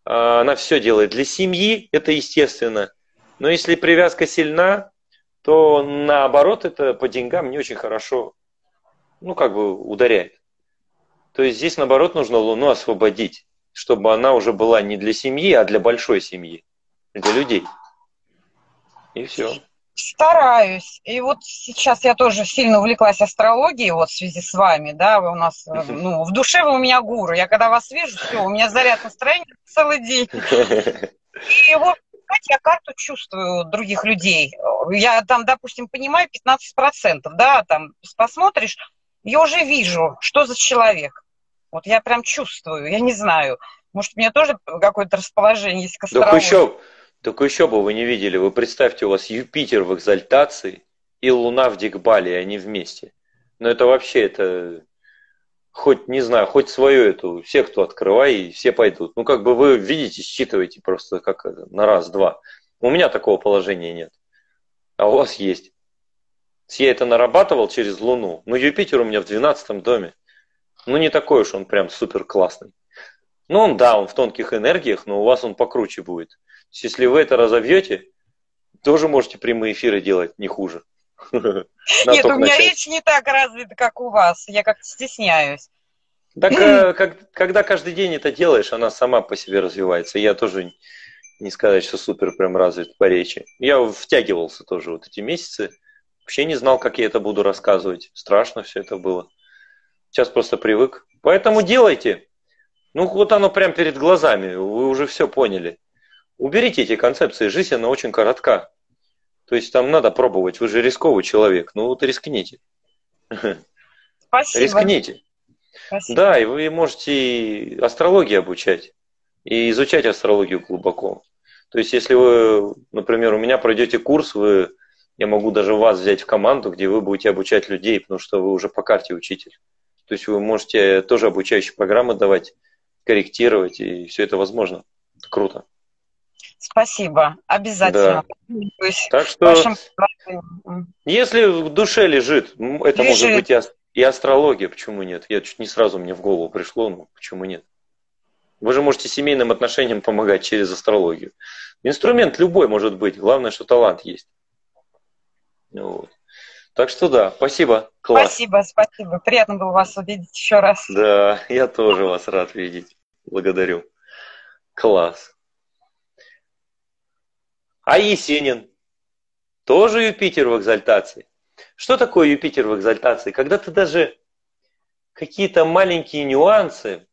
она все делает для семьи, это естественно. Но если привязка сильна, то наоборот это по деньгам не очень хорошо, ну как бы ударяет. То есть здесь наоборот нужно Луну освободить, чтобы она уже была не для семьи, а для большой семьи, для людей. И все. Стараюсь. И вот сейчас я тоже сильно увлеклась астрологией, вот в связи с вами, да, вы у нас, ну, в душе вы у меня гуру. Я когда вас вижу, все, у меня заряд настроения целый день. И вот, знаете, я карту чувствую других людей. Я там, допустим, понимаю 15%, да, там, посмотришь, я уже вижу, что за человек. Вот я прям чувствую, я не знаю. Может, у меня тоже какое-то расположение есть к астрологии? Только еще бы вы не видели, вы представьте, у вас Юпитер в экзальтации и Луна в Дигбале, и они вместе. Но это вообще, это, хоть, не знаю, хоть свою эту, всех, кто открывай, и все пойдут. Ну, как бы вы видите, считываете просто как на раз-два. У меня такого положения нет, а у вас есть. Я это нарабатывал через Луну, но Юпитер у меня в 12-м доме. Ну, не такой уж он прям супер классный. Ну, он, да, он в тонких энергиях, но у вас он покруче будет. Если вы это разовьете, тоже можете прямые эфиры делать не хуже. Нет, у меня речь не так развита, как у вас. Я как-то стесняюсь. Так, когда каждый день это делаешь, она сама по себе развивается. Я тоже не сказать, что супер прям развит по речи. Я втягивался тоже вот эти месяцы. Вообще не знал, как я это буду рассказывать. Страшно все это было. Сейчас просто привык. Поэтому делайте. Ну, вот оно прям перед глазами. Вы уже все поняли. Уберите эти концепции. Жизнь, она очень коротка. То есть там надо пробовать. Вы же рисковый человек. Ну, вот рискните. Спасибо. Рискните. Спасибо. Да, и вы можете и астрологии обучать, и изучать астрологию глубоко. То есть, если вы, например, у меня пройдете курс, я могу даже вас взять в команду, где вы будете обучать людей, потому что вы уже по карте учитель. То есть вы можете тоже обучающие программы давать, корректировать, и все это возможно. Это круто. Спасибо. Обязательно. Да. Так что, если в душе лежит, это может быть и астрология, почему нет? Я чуть не сразу, мне в голову пришло, но почему нет? Вы же можете семейным отношениям помогать через астрологию. Инструмент любой может быть, главное, что талант есть. Вот. Так что да, спасибо, класс. Спасибо, спасибо. Приятно было вас увидеть еще раз. Да, я тоже вас рад видеть. Благодарю. Класс. А Есенин? Тоже Юпитер в экзальтации. Что такое Юпитер в экзальтации? Когда ты даже какие-то маленькие нюансы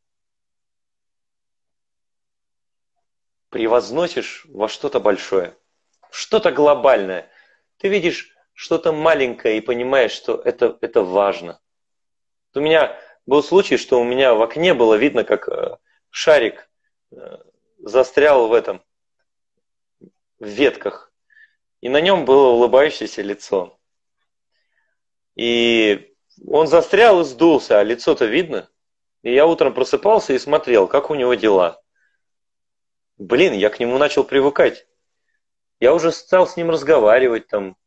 превозносишь во что-то большое, что-то глобальное. Ты видишь что-то маленькое и понимаешь, что это важно. У меня был случай, что у меня в окне было видно, как шарик застрял в ветках. И на нем было улыбающееся лицо. И он застрял и сдулся, а лицо-то видно. И я утром просыпался и смотрел, как у него дела. Блин, я к нему начал привыкать. Я уже стал с ним разговаривать там.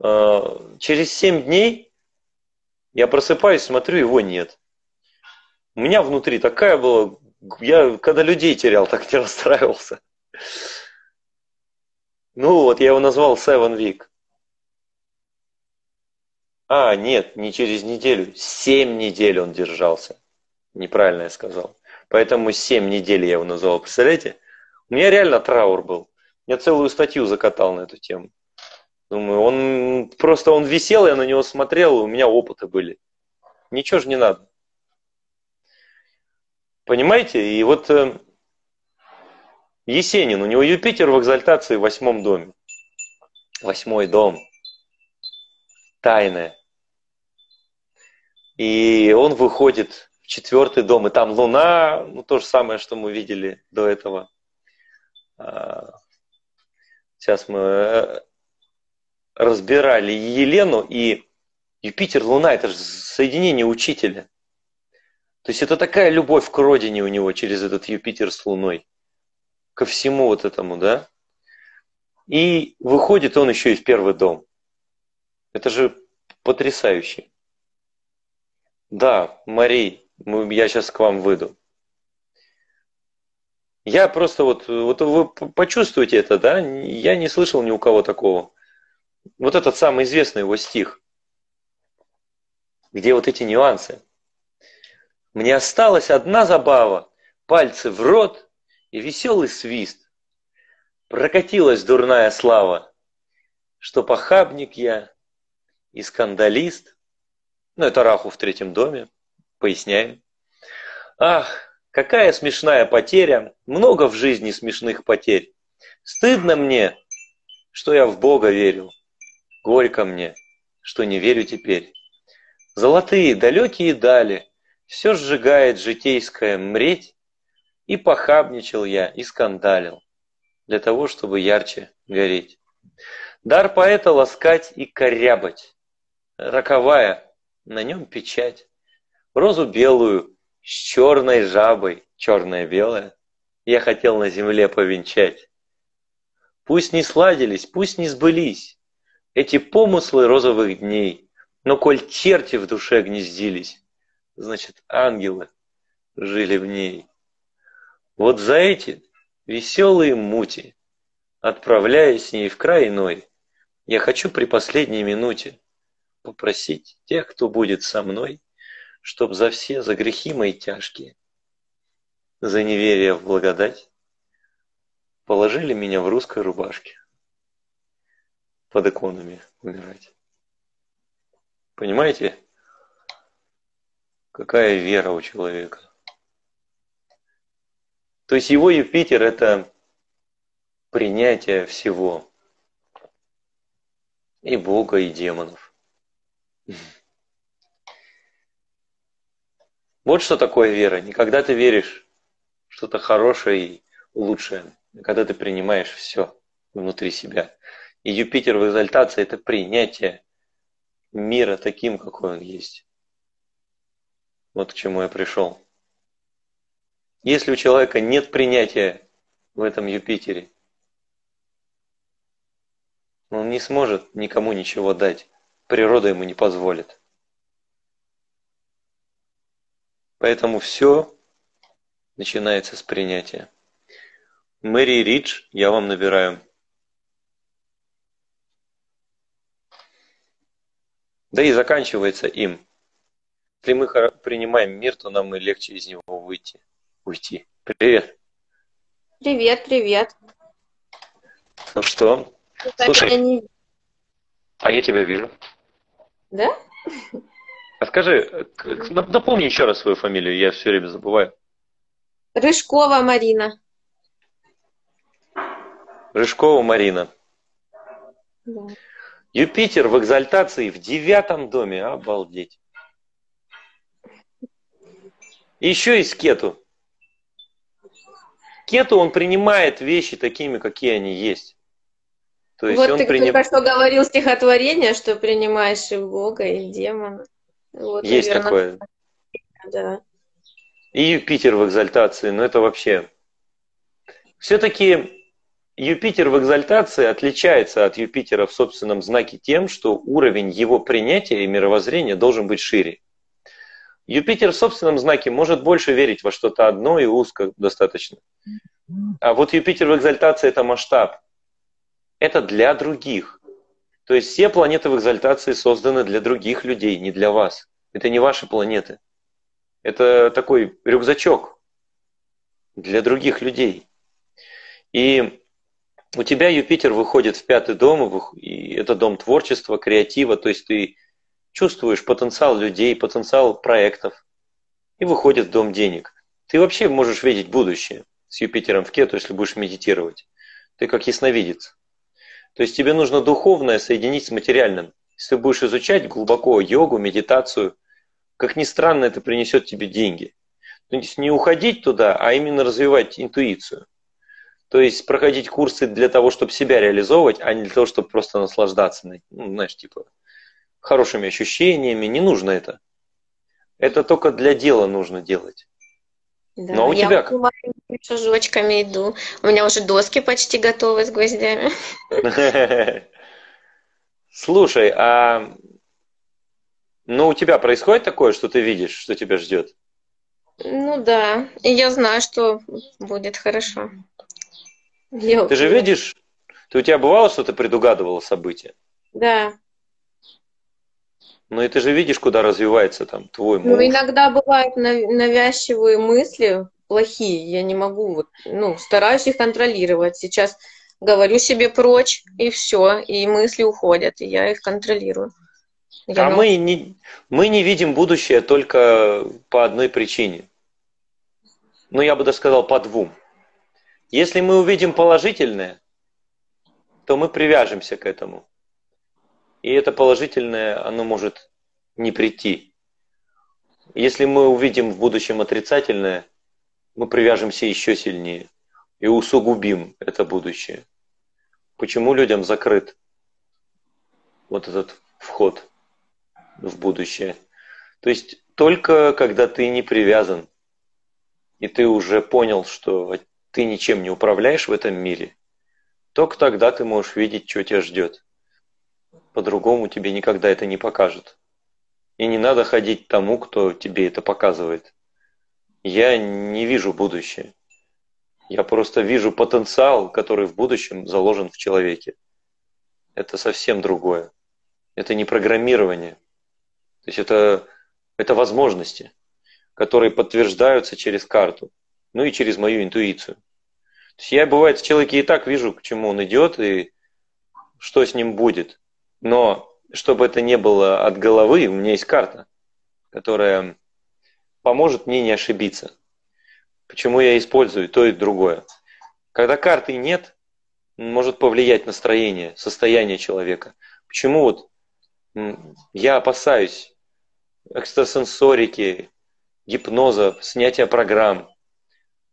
Через 7 дней я просыпаюсь, смотрю, его нет. У меня внутри такая была... Я когда людей терял, так не расстраивался. Ну вот, я его назвал Seven Week. А, нет, не через неделю. 7 недель он держался. Неправильно я сказал. Поэтому 7 недель я его назвал. Представляете? У меня реально траур был. Я целую статью закатал на эту тему. Думаю, он висел, я на него смотрел, и у меня опыты были. Ничего же не надо. Понимаете? И вот Есенин, у него Юпитер в экзальтации в 8-м доме. 8-й дом. Тайное. И он выходит в 4-й дом, и там Луна, ну то же самое, что мы видели до этого. Сейчас мы разбирали Елену, и Юпитер, Луна, это же соединение учителя. То есть это такая любовь к родине у него через этот Юпитер с Луной. Ко всему вот этому, да? И выходит он еще и в 1-й дом. Это же потрясающе. Да, Марий, я сейчас к вам выйду. Я просто вот вы почувствуете это, да? Я не слышал ни у кого такого. Вот этот самый известный его стих, где вот эти нюансы. «Мне осталась одна забава, пальцы в рот и веселый свист. Прокатилась дурная слава, что похабник я и скандалист». Ну, это Раху в 3-м доме, поясняем. «Ах, какая смешная потеря, много в жизни смешных потерь. Стыдно мне, что я в Бога верил, горько мне, что не верю теперь. Золотые далекие дали, все сжигает житейская мреть, и похабничал я, и скандалил, для того, чтобы ярче гореть. Дар поэта ласкать и корябать, роковая, на нем печать, розу белую с черной жабой, черная-белая, я хотел на земле повенчать. Пусть не сладились, пусть не сбылись эти помыслы розовых дней, но коль черти в душе гнездились, значит, ангелы жили в ней. Вот за эти веселые мути, отправляясь с ней в край иной, Я хочу при последней минуте попросить тех, кто будет со мной, чтоб за все, за грехи мои тяжкие, за неверие в благодать, положили меня в русской рубашке под иконами умирать. Понимаете, какая вера у человека? То есть его Юпитер – это принятие всего. И Бога, и демонов. Вот что такое вера. Не когда ты веришь в что-то хорошее и лучшее, а когда ты принимаешь все внутри себя. И Юпитер в экзальтации – это принятие мира таким, какой он есть. Вот к чему я пришел. Если у человека нет принятия в этом Юпитере, он не сможет никому ничего дать. Природа ему не позволит. Поэтому все начинается с принятия. Мэри Ридж, я вам набираю. Да и заканчивается им. Если мы принимаем мир, то нам и легче из него уйти. Привет. Привет, привет. Ну что? Слушай, а я тебя вижу. Да? А скажи, напомни еще раз свою фамилию, я все время забываю. Рыжкова Марина. Рыжкова Марина. Да. Юпитер в экзальтации в 9 доме. Обалдеть. Еще есть кету. Кету, он принимает вещи такими, какие они есть. То есть вот он только что говорил стихотворение, что принимаешь и Бога, и демона. Вот, есть наверное, такое. Да. И Юпитер в экзальтации, но это вообще... Все-таки... Юпитер в экзальтации отличается от Юпитера в собственном знаке тем, что уровень его принятия и мировоззрения должен быть шире. Юпитер в собственном знаке может больше верить во что-то одно и узко достаточно. А вот Юпитер в экзальтации – это масштаб. Это для других. То есть все планеты в экзальтации созданы для других людей, не для вас. Это не ваши планеты. Это такой рюкзачок для других людей. И... У тебя Юпитер выходит в 5 дом, и это дом творчества, креатива, то есть ты чувствуешь потенциал людей, потенциал проектов, и выходит в дом денег. Ты вообще можешь видеть будущее с Юпитером в кету, если будешь медитировать. Ты как ясновидец. То есть тебе нужно духовное соединить с материальным. Если ты будешь изучать глубоко йогу, медитацию, как ни странно, это принесет тебе деньги. То есть не уходить туда, а именно развивать интуицию. То есть проходить курсы для того, чтобы себя реализовывать, а не для того, чтобы просто наслаждаться, ну, знаешь, типа, хорошими ощущениями. Не нужно это. Это только для дела нужно делать. Да, но у я тебя... шажочками иду. У меня уже доски почти готовы с гвоздями. Слушай, а ну у тебя происходит такое, что ты видишь, что тебя ждет? Ну да, и я знаю, что будет хорошо. Ты же видишь, у тебя бывало, что ты предугадывала события? Да. Ну и ты же видишь, куда развивается там твой мозг. Ну иногда бывают навязчивые мысли, плохие, я не могу, вот, ну стараюсь их контролировать. Сейчас говорю себе прочь, и все, и мысли уходят, и я их контролирую. Я мы не видим будущее только по одной причине. Ну я бы даже сказал по двум. Если мы увидим положительное, то мы привяжемся к этому. И это положительное, оно может не прийти. Если мы увидим в будущем отрицательное, мы привяжемся еще сильнее и усугубим это будущее. Почему людям закрыт вот этот вход в будущее? То есть только когда ты не привязан, и ты уже понял, что ты ничем не управляешь в этом мире, только тогда ты можешь видеть, что тебя ждет. По-другому тебе никогда это не покажут. И не надо ходить тому, кто тебе это показывает. Я не вижу будущее. Я просто вижу потенциал, который в будущем заложен в человеке. это совсем другое. Это не программирование. То есть это возможности, которые подтверждаются через карту, ну и через мою интуицию. То есть я, бывает, в человеке и так вижу, к чему он идет и что с ним будет. Но чтобы это не было от головы, у меня есть карта, которая поможет мне не ошибиться. Почему я использую то и другое. Когда карты нет, может повлиять настроение, состояние человека. Почему вот я опасаюсь экстрасенсорики, гипноза, снятия программ?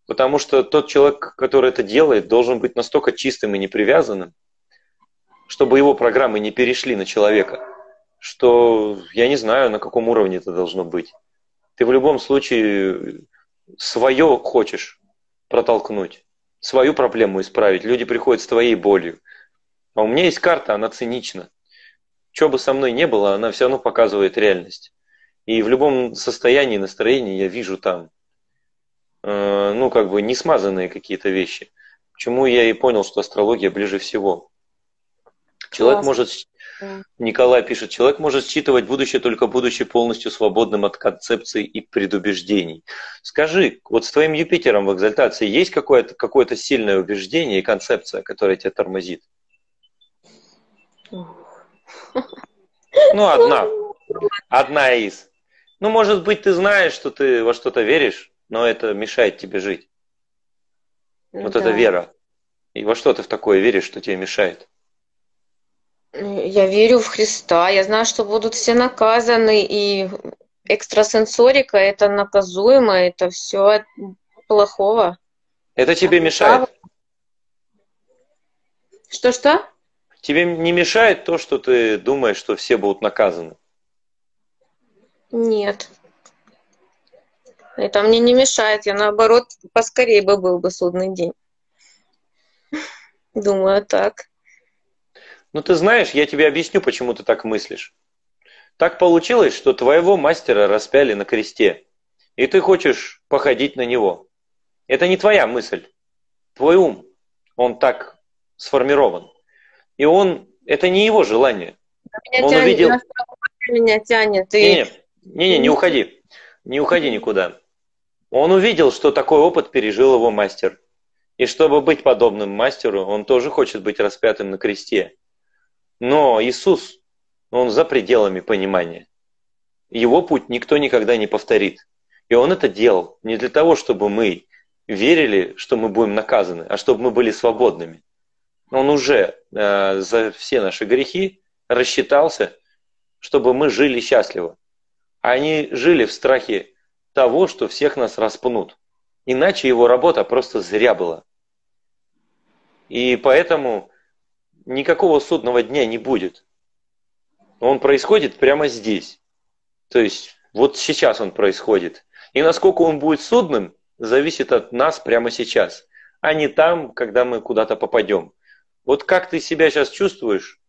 Потому что тот человек, который это делает, должен быть настолько чистым и непривязанным, чтобы его программы не перешли на человека. Что я не знаю, на каком уровне это должно быть. Ты в любом случае свое хочешь протолкнуть, свою проблему исправить. Люди приходят с твоей болью. А у меня есть карта, она цинична. Что бы со мной ни было, она все равно показывает реальность. И в любом состоянии, настроении я вижу там, ну, как бы не смазанные какие-то вещи. Почему я и понял, что астрология ближе всего. Человек может... Николай пишет, человек может считывать будущее, только будучи полностью свободным от концепций и предубеждений. Скажи, вот с твоим Юпитером в экзальтации есть какое-то сильное убеждение и концепция, которая тебя тормозит? Ну, одна. Одна из. Ну, может быть, ты знаешь, что ты во что-то веришь, но это мешает тебе жить. Вот да. Это вера. И во что ты в такое веришь, что тебе мешает? Я верю в Христа, я знаю, что будут все наказаны, и экстрасенсорика — это наказуемо, это все от плохого. Это тебе мешает? Что-что? Тебе не мешает то, что ты думаешь, что все будут наказаны? Нет. Это мне не мешает, я наоборот, поскорее бы был бы судный день. Думаю, так. Ну, ты знаешь, я тебе объясню, почему ты так мыслишь. Так получилось, что твоего мастера распяли на кресте, и ты хочешь походить на него. Это не твоя мысль. Твой ум, он так сформирован. И он, это не его желание. Меня он тянет, увидел... Меня тянет. И... Не уходи. Не уходи никуда. Он увидел, что такой опыт пережил его мастер. И чтобы быть подобным мастеру, он тоже хочет быть распятым на кресте. Но Иисус, он за пределами понимания. Его путь никто никогда не повторит. И он это делал не для того, чтобы мы верили, что мы будем наказаны, а чтобы мы были свободными. Он уже за все наши грехи рассчитался, чтобы мы жили счастливо. А они жили в страхе того, что всех нас распнут. Иначе его работа просто зря была. И поэтому... никакого судного дня не будет. Он происходит прямо здесь. То есть вот сейчас он происходит. И насколько он будет судным, зависит от нас прямо сейчас, а не там, когда мы куда-то попадем. Вот как ты себя сейчас чувствуешь,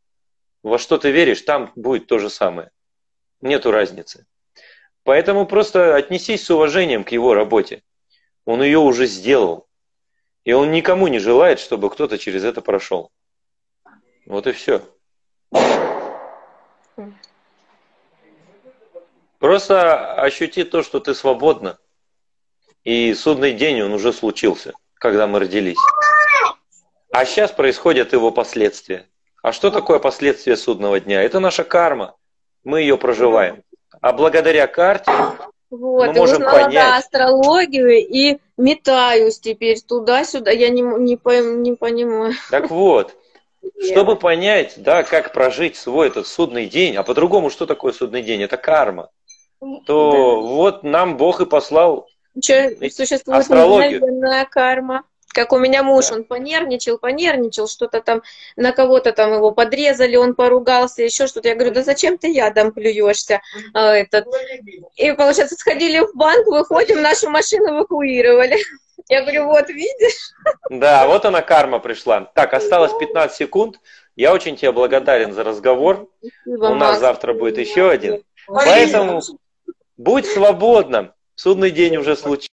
во что ты веришь, там будет то же самое. Нету разницы. Поэтому просто отнесись с уважением к его работе. Он ее уже сделал. И он никому не желает, чтобы кто-то через это прошел. Вот и все. Просто ощути то, что ты свободна. И судный день, он уже случился, когда мы родились. А сейчас происходят его последствия. А что такое последствия судного дня? Это наша карма. Мы ее проживаем. А благодаря карте вот, мы можем понять... Да, астрологию и метаюсь теперь туда-сюда. Я не понимаю. Так вот. Чтобы понять, да, как прожить свой этот судный день, а по-другому, что такое судный день? Это карма. То да. Вот нам Бог и послал существует мгновенная карма. Как у меня муж, да. Он понервничал, что-то там, на кого-то там его подрезали, он поругался, еще что-то. Я говорю, да зачем ты ядом плюешься? И, получается, сходили в банк, выходим, нашу машину эвакуировали. Я говорю, вот видишь? Да, вот она карма пришла. Так, осталось 15 секунд. Я очень тебе благодарен за разговор. Спасибо, у нас завтра будет еще один. Поэтому будь свободным. Судный день уже случился.